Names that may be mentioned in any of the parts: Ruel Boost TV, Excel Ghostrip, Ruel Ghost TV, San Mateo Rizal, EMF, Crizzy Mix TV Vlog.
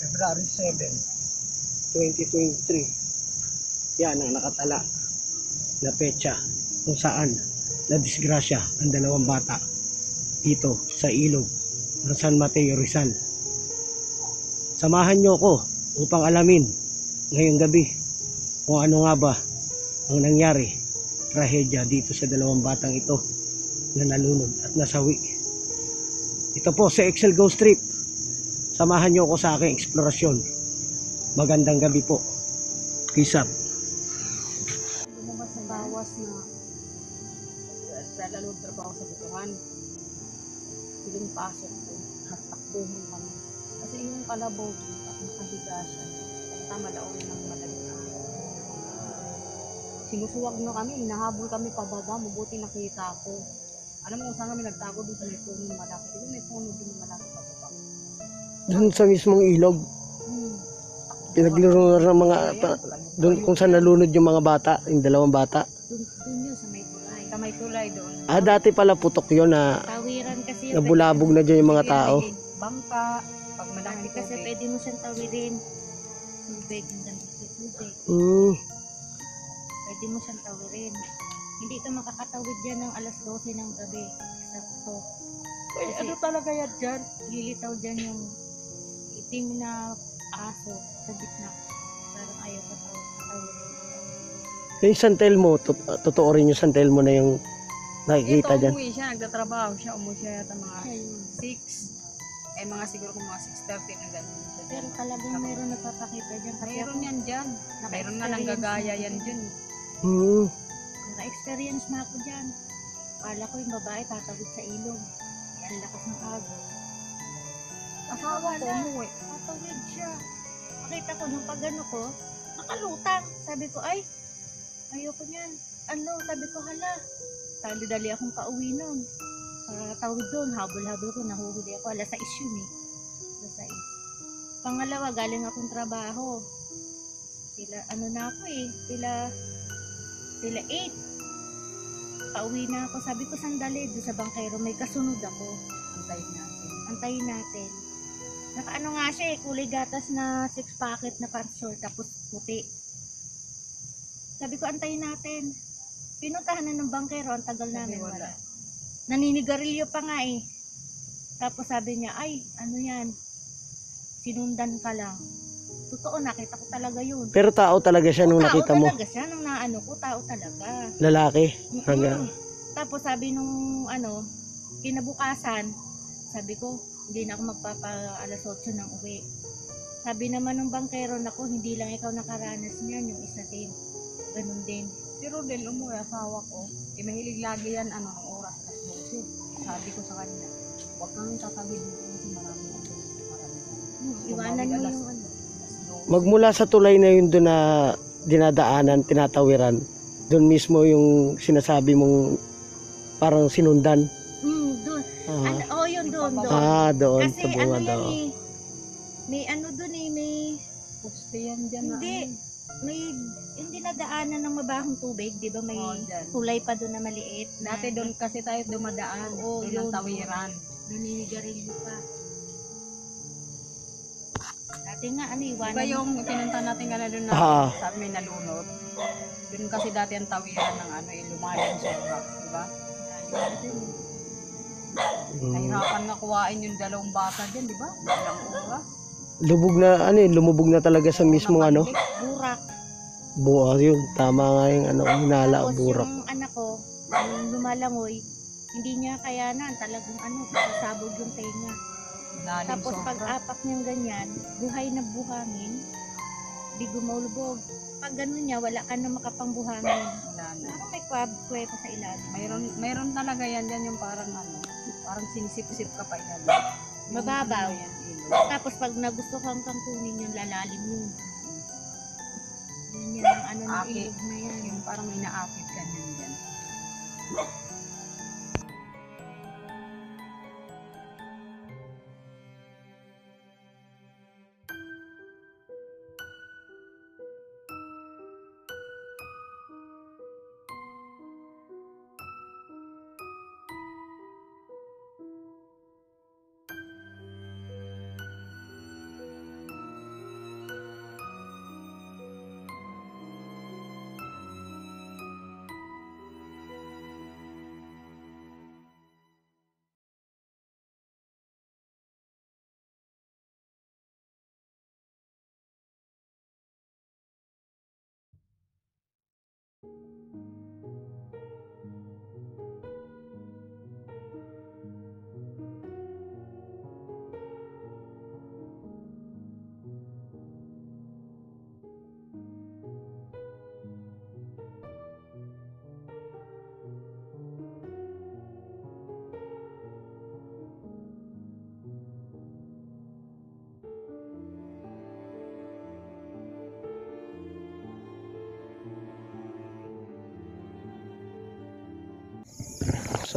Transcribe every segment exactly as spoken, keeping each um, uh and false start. February seven, twenty twenty-three. Yan ang nakatala na pecha kung saan na disgrasya ang dalawang bata dito sa ilog ng San Mateo Rizal. Samahan nyo ko upang alamin ngayong gabi kung ano nga ba ang nangyari, trahedya dito sa dalawang batang ito na nalunod at nasawi. Ito po sa Excel Ghostrip. Samahan nyo ako sa aking eksplorasyon. Magandang gabi po. Peace up. Lumabas ng bawas na dahil nagtrabaho sa butuhan. Siling pasok ko, takbo mo kami. Kasi yung kalabog, nakahiga siya. Tama daw ng malalim. Sinusuwag na kami, hinahabol kami pababa, mabuti nakita ko. Alam mo kung saan kami nagtago doon sa may puno ng malaki. Doon may puno din ng malaki pababa. Doon sa mismong ilog? Hmm. Pinaglaro ng mga, doon kung saan nalunod yung mga bata, yung dalawang bata? Doon, doon yun, sa may tulay. Sa may tulay doon. Ah, dati pala putok yun na tawiran kasi nabulabog na dyan yung mga tao. Bangka, pag malaki kasi pwede mo siyang tawirin. Tubig, ang dami sa tubig. Hmm. Hindi mo siyang tawirin. Hindi ito makakatawid dyan ng alas dose ng gabi. Sakto. Kasi ano talaga yan dyan? Lilitaw dyan yung itim na aso sa gitna. Parang ayaw katawirin. Yung San Telmo, to totoo rin yung San Telmo na yung nakikita dyan? Ito umuwi siya, nagtatrabaho siya. Umuwi siya yata mga six. Eh mga siguro kung mga six thirty na gano'n siya. Pero talagang mayroon nagpapakita dyan. Mayroon yan dyan. Mayroon na nanggagaya yan dyan. Hmm. Naka-experience na ako dyan. Akala ko yung babae tatawid sa ilog. Ang lakas ng agos. Asawa na. Tatawid siya. Makita ko nung pagano ko, nakalutang. Sabi ko, ay, ayoko niyan. Ano, sabi ko, hala. Dali-dali akong pauwi nun. Tawid doon, habol-habol ko, nahuhuli ako. Alas sais yun eh. Alas sais. Pangalawa, galing akong trabaho. Tila, ano na ako eh. Tila... Tila eight, pauwi na ako. Sabi ko sandali, doon sa bangkero, may kasunod ako. Antayin natin. Antayin natin. Nakaano nga siya eh, kulay gatas na six packet na pansol, tapos puti. Sabi ko, antayin natin. Pinuntahan na ng bangkero, ang tagal namin. Wala. Naninigarilyo pa nga eh. Tapos sabi niya, ay, ano yan? Sinundan ka lang. Totoo, nakita ko talaga yun. Pero tao talaga siya nung o, nakita mo? Tao talaga siya nung naano ko, tao talaga. Lalaki? Mm -hmm. Tapos sabi nung ano, kinabukasan, sabi ko, hindi na ako magpapa alas otso ng uwi. Sabi naman nung bangkero, nako, hindi lang ikaw nakaranas niyan, yung isa din. Ganun din. Si Rodel, umuwi, asawa ko. Eh, mahilig lagi yan, ano, ang oras, alas dose. Sabi ko sa kanya, huwag kang tatawid doon sa marami. Iwanan mo yung ano. Magmula sa tulay na yun doon na dinadaanan, tinatawiran, doon mismo yung sinasabi mong parang sinundan? Hmm, doon. Ah. Ano, oh, yun doon, doon. Ah, doon. Kasi ano yan eh, may ano doon eh, may... Puste yan dyan. Hindi, na, may yung dinadaanan ng mabahong tubig, di ba may oh, tulay pa doon na maliit. Na, dati doon kasi tayo dumadaan, oh, doon ang tawiran. Naninigarilyo pa. Dati nga, ano, iwanan. Diba yung pinunta natin ka na doon na ah. Sa may nalunod? Doon kasi dati ang tawiran ng ano, ilumalang sobra. Diba? Mm. Nahirapan na kuwain yung dalawang bata dyan, diba? Dalang oras. Lubog na, ano yun, lumubog na talaga sa mismong ano? Burak. Burak yun. Tama nga yung ano, hinala o burak. Tapos yung anak ko, yung lumalangoy, hindi niya kayanan. Talagang ano, sasabog yung tenga. Lalim tapos sobra. Pag-apak niyang ganyan, buhay na buhangin, di gumulubog. Pag gano'n niya, wala ka na makapangbuhangin. Parang may kwab-kwe pa sa ilalim. Mayroon, mayroon talaga yan, yan yung parang ano, parang sinisip-sip ka pa ilalim. Mababaw. Yan, tapos pag nagustuhan kang kunin yung lalalim yun. Yan yan ang ano ng ilog na yan. Yung parang may naakit ka niyan dyan.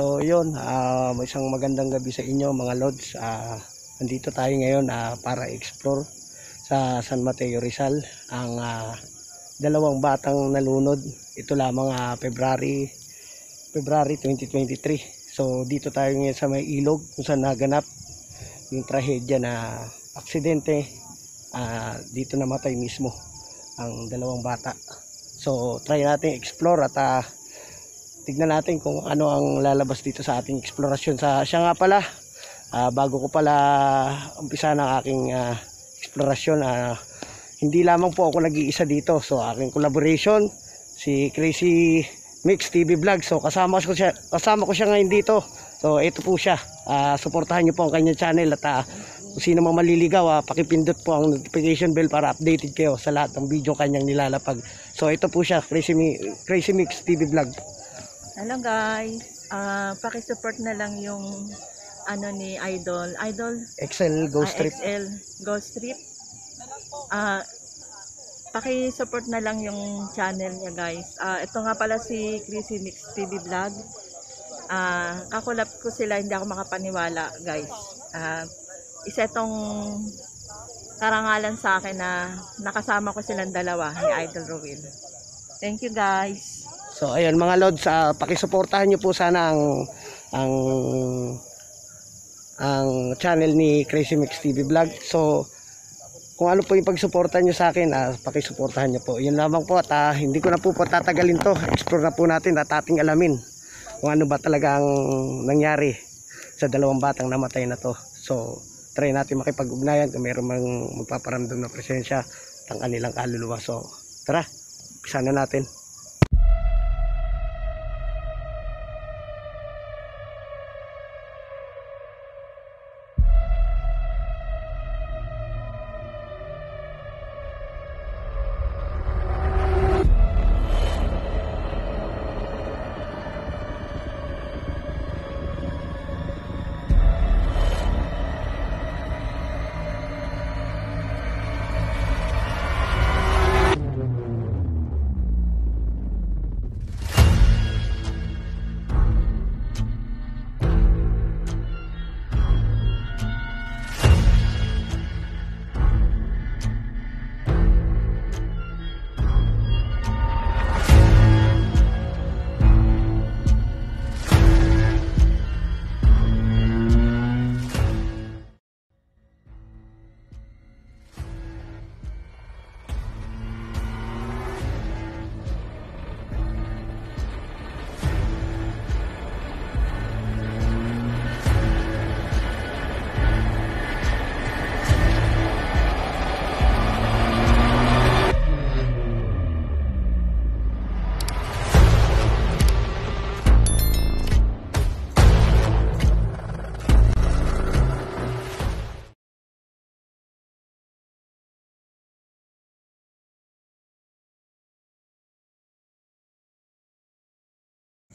So yun, uh, isang magandang gabi sa inyo mga Lods. Uh, nandito tayo ngayon uh, para explore sa San Mateo Rizal ang uh, dalawang batang nalunod. Ito lamang uh, February, February twenty twenty-three. So dito tayo ngayon sa may ilog kung saan naganap yung trahedya na aksidente. Uh, dito namatay mismo ang dalawang bata. So try natin explore at uh, tignan natin kung ano ang lalabas dito sa ating eksplorasyon. Sa siya nga pala, uh, bago ko pala umpisa ng aking uh, eksplorasyon, uh, hindi lamang po ako nag-iisa dito. So aking collaboration, si Crizzy Mix T V Vlog. So kasama ko siya, kasama ko siya ngayon dito. So ito po siya. Uh, suportahan niyo po ang kanyang channel at uh, kung sino mang maliligaw, uh, pakipindot po ang notification bell para updated kayo sa lahat ng video kanyang nilalapag. So ito po siya, Crizzy, Crizzy Mix T V Vlog. Hello guys, uh, paki-support na lang yung ano ni Idol, Idol Excel Ghostrip. Uh, Excel Ghostrip. Ah, uh, paki-support na lang yung channel niya guys. Uh, ito nga pala si Crizzy Mix T V Vlog. Ah, uh, kakulap ko sila, hindi ako makapaniwala guys. Ah, uh, isa itong karangalan sa akin na nakasama ko silang dalawa ni Idol Ruel. Thank you guys. So ayun mga Lods, uh, pakisuportahan niyo po sana ang ang ang channel ni Crizzy Mix T V Vlog. So kung ano po yung pagsuporta niyo sa akin, uh, pakisuportahan niyo po. Yun lamang po at uh, hindi ko na po patatagalin to. Explore na po natin at ating alamin kung ano ba talaga ang nangyari sa dalawang batang namatay na to. So try natin makipag-ugnayan kung mayroon mang magpaparamdam na presensya at ang kanilang kaluluwa. So tara, umpisa na natin.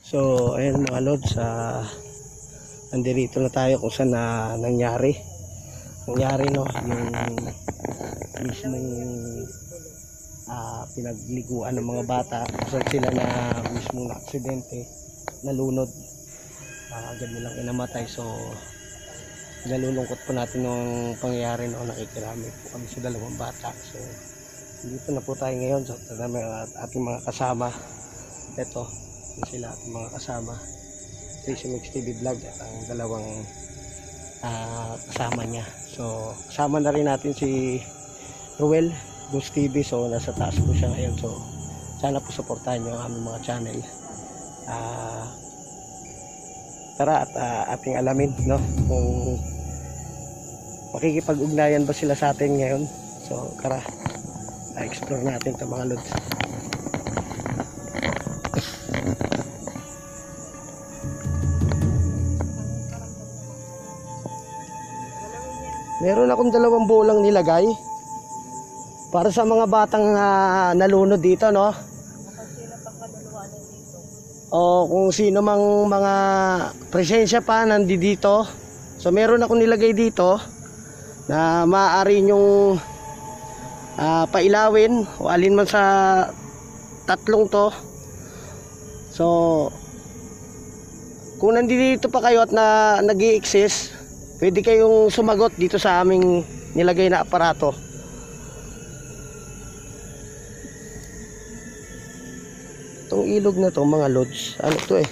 So ayan mga Lods, uh, nandito na tayo kung saan na nangyari nangyari no yung mismong uh, pinagliguan ng mga bata kung saan sila na mismong aksidente, nalunod, uh, agad nilang inamatay. So nalulungkot po natin nung pangyayari noon. Nakikiramay po kami sa dalawang bata. So dito na po tayo ngayon. So may ating mga kasama, eto sila at mga kasama Crizzy Mix T V Vlog at ang dalawang uh, kasama niya. So kasama na rin natin si Ruel Boost T V. So nasa taas po siya ngayon. So sana po supportahan niyo ang aming mga channel. Uh, tara at uh, ating alamin no kung makikipag-ugnayan ba sila sa atin ngayon. So tara, uh, explore natin ito mga Lods. Meron akong dalawang bolang nilagay para sa mga batang uh, nalunod dito, no? O kung sino mang mga presensya pa nandito dito. So meron akong nilagay dito na maaari nyong uh, pailawin o alin man sa tatlong to. So Kung nandito pa kayo at na nag-i-exist, pwede kayong sumagot dito sa aming nilagay na aparato. Itong ilog na to mga lods, ano to eh,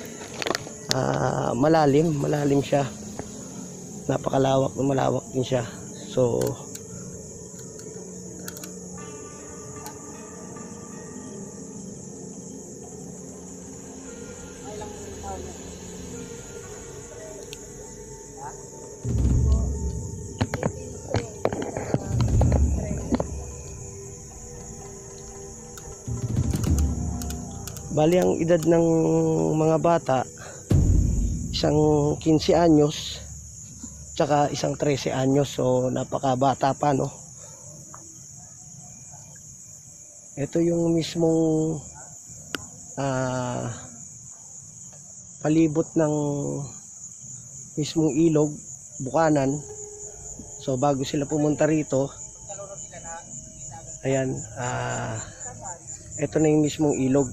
uh, malalim, malalim siya. Napakalawak, malawak din siya. So, bali ang edad ng mga bata, isang labinlima anyos tsaka isang labintatlo anyos, so napakabata pa, no? Ito yung mismong uh, palibot ng mismong ilog, Bukanan. So bago sila pumunta rito, ayan, uh, ito na yung mismong ilog.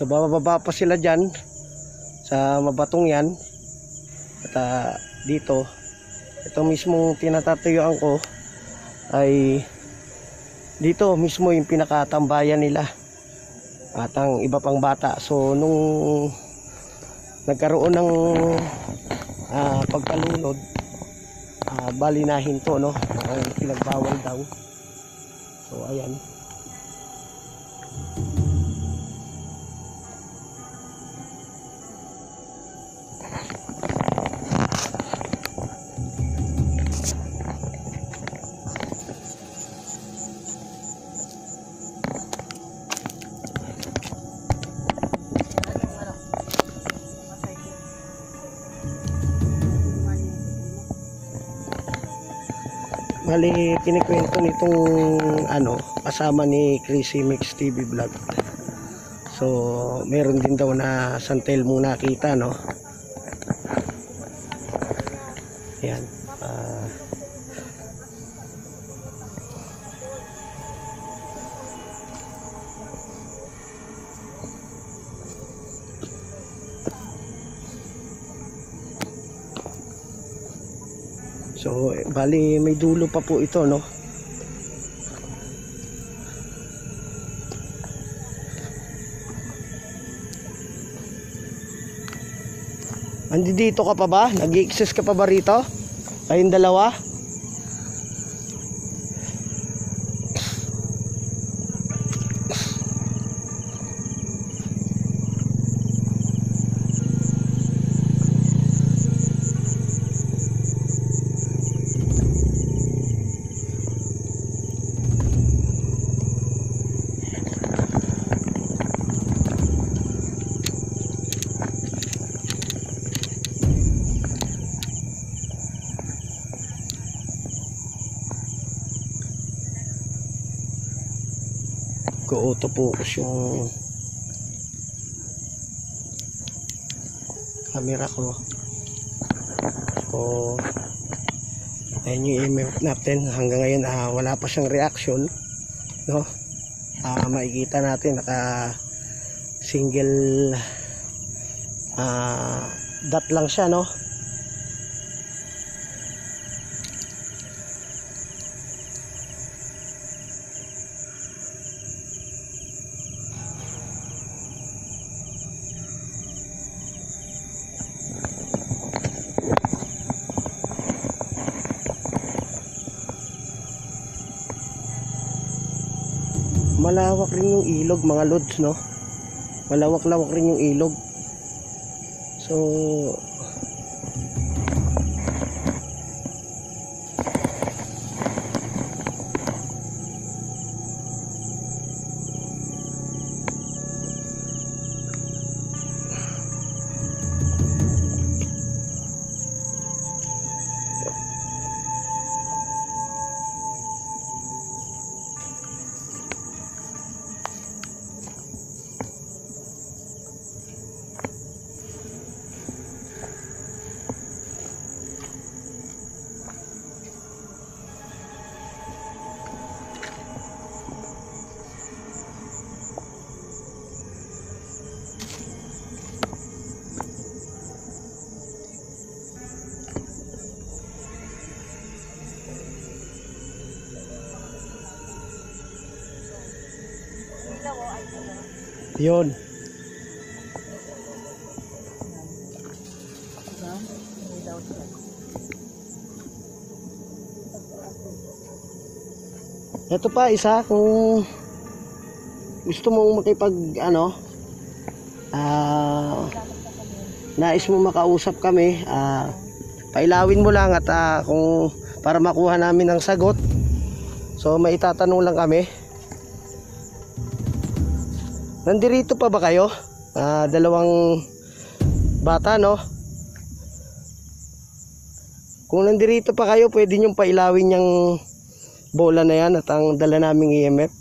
So bababa pa sila dyan sa mabatong yan. At uh, dito, ito mismo tinatatuyuan ko ay dito mismo yung pinakatambayan nila at ang iba pang bata. So nung nagkaroon ng uh, pagkalunod, uh, bali na hinto, no? Ay, pinagbawal daw. So ayan, bali kinikwento nitong ano, kasama ni Crizzy Mix T V Vlog. So meron din daw na santel muna nakita, no? Ayan, uh, so bali may dulo pa po ito, no? Andito ka pa ba? Nag-i-exist ka pa ba rito? Kayong dalawa? Auto-focus yung camera ko. So ayun yung i-mount natin. Hanggang ngayon uh, wala pa siyang reaction, no? Uh, makikita natin naka single uh, dot lang siya, no? Malawak rin yung ilog mga lods, no? Malawak-lawak rin yung ilog. So Yun. Ito pa isa, kung gusto mong makipag ano, ah, uh, nais mo makausap kami, ah, uh, pailawin mo lang at uh, kung para makuha namin ang sagot. So may itatanong lang kami. Nandirito pa ba kayo? Uh, dalawang bata, no? Kung nandirito pa kayo, pwede niyong pailawin yung bola na yan at ang dala naming E M F.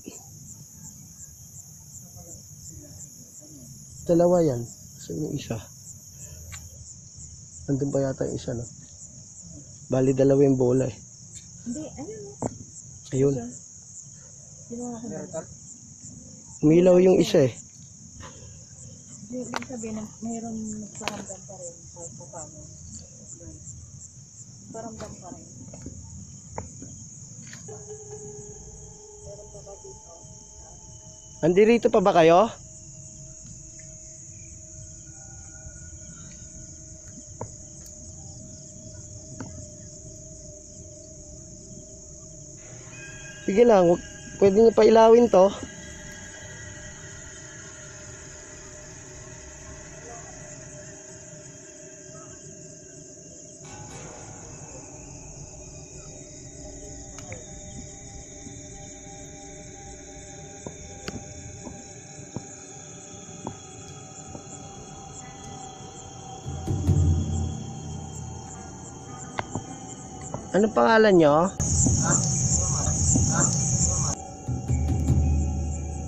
Dalawa yan. Saan yung isa? Nandun pa yata yung isa, no? Bali, dalawa yung bola, eh. Hindi, ayun. Ayun. Umilaw yung isa, eh. Hindi, ibig sabihin, mayroon nagparamdam pa rin. Paramdam pa rin. Andirito pa ba kayo? Sige lang, pwede niyo pailawin to. Anong pangalan nyo?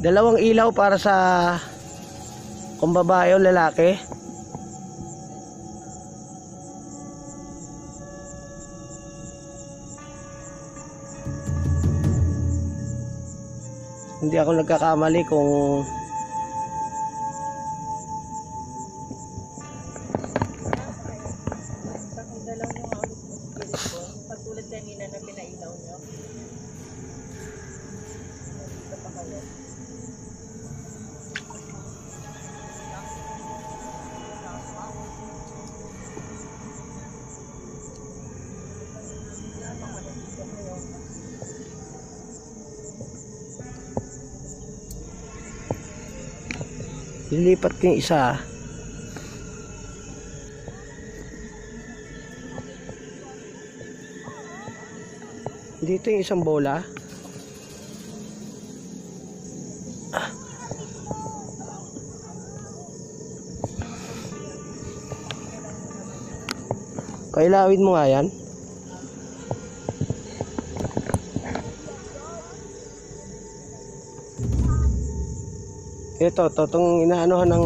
Dalawang ilaw para sa kung babae o lalaki. Hindi ako nagkakamali kung lilipat ko yung isa. Dito yung isang bola. Ah. Kailawin mo nga yan. Ito, totong inaanohan ng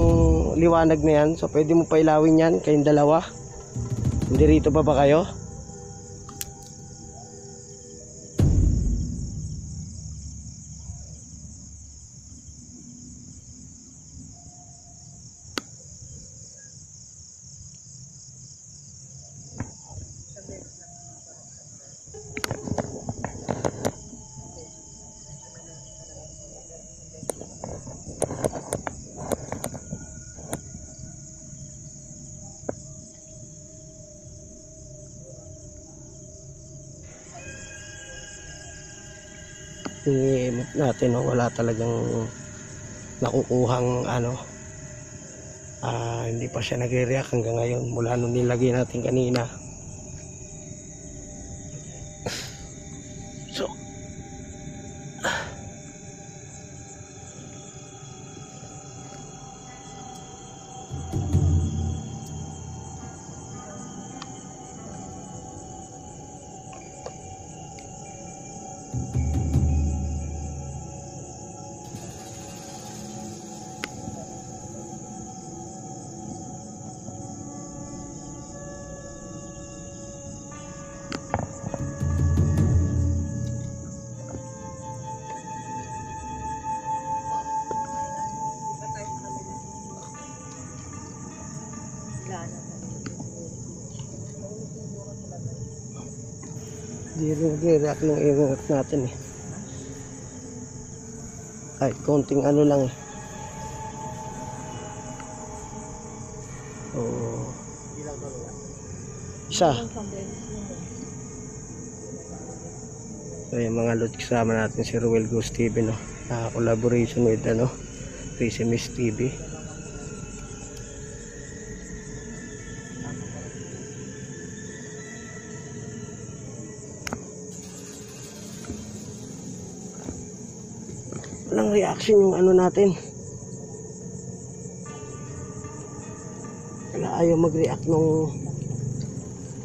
liwanag na yan. So, pwede mo pailawin yan kayong dalawa. Hindi rito pa ba kayo? I-emot natin, no? Wala talagang nakukuhang ano, ah, hindi pa siya nagre-react hanggang ngayon mula nung nilagay natin kanina. So nagre-react ng i-react natin, eh. Kahit konting ano lang, eh. Isa. So yung mga lods, kasama natin si Ruel Ghost T V, no? Uh, collaboration with ano, Crizzy Mix T V. Walang reaction yung ano natin. Wala, ayaw mag-react nung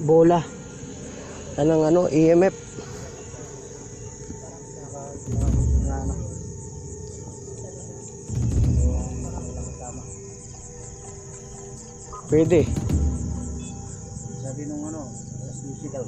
bola. Anong ano, E M F. Pwede. Sabi nung ano, alas music daw.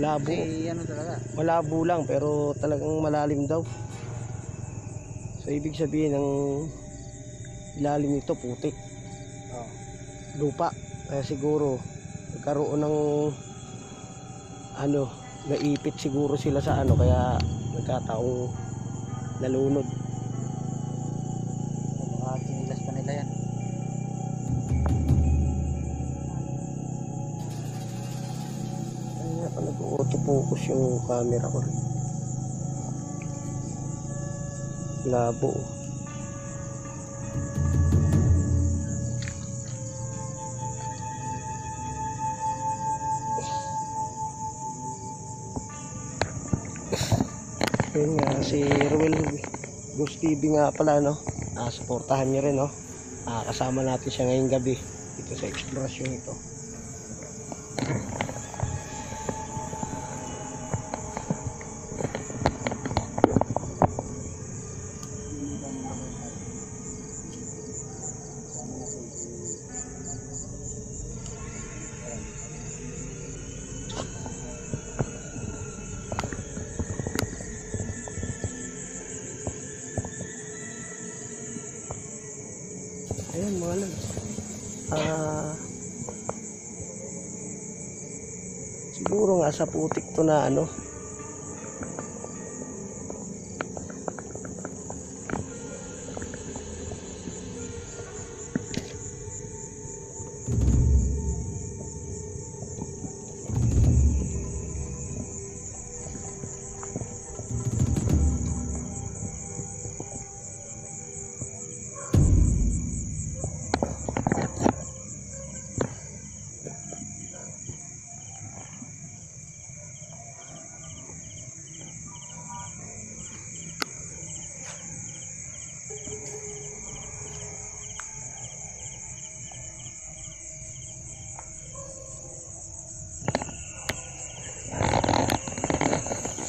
Malabo. Ay, ano talaga? Malabo lang pero talagang malalim daw. So ibig sabihin ang ilalim nito putik. Oh. Lupa. Kaya siguro nagkaroon ng ano, naipit siguro sila sa ano kaya nagkataong nalunod. Mga tinilas pa nila yan. Auto-focus yung camera ko. Labo. Yun nga, si Ruel Boost T V nga pala, no? Ah, supportahan niyo rin, no? Ah, kasama natin siya ngayong gabi dito sa eksplorasyon ito. Ayan mga lods, ah, siguro nga sa putik to na ano,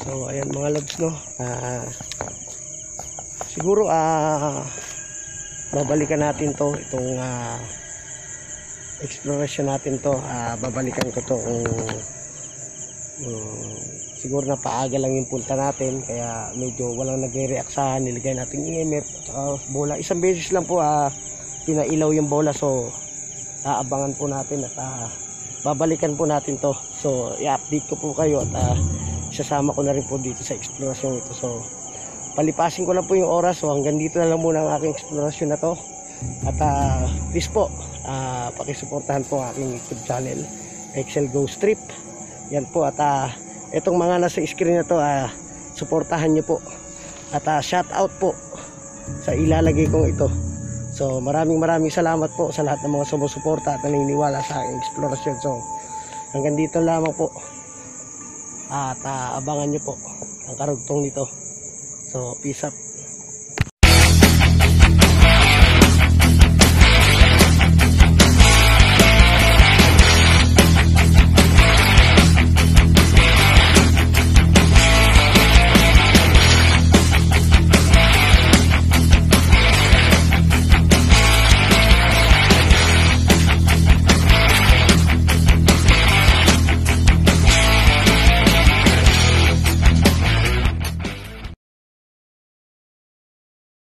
so ayan mga lods, no, ah, siguro ah babalikan natin to, itong ah, exploration natin to, ah, babalikan ko to kung um, siguro na paaga lang yung punta natin kaya medyo walang nagre-react sa niligay natin E M F uh, bola. Isang beses lang po ah, pinailaw yung bola, so aabangan po natin at ah, babalikan po natin to, so i-update ko po kayo at ah, sasama ko na rin po dito sa eksplorasyon ito. So palipasin ko lang po yung oras, so hanggang dito na lang muna ang aking eksplorasyon na to at uh, please po uh, pakisuportahan po ang aking YouTube channel Excel Ghostrip, yan po, at uh, itong mga nasa screen na to uh, suportahan nyo po at uh, shout out po sa ilalagay kong ito. So maraming maraming salamat po sa lahat ng mga sumusuporta at naniniwala sa aking eksplorasyon. So hanggang dito lamang po at uh, abangan nyo po ang karugtong nito. So peace out.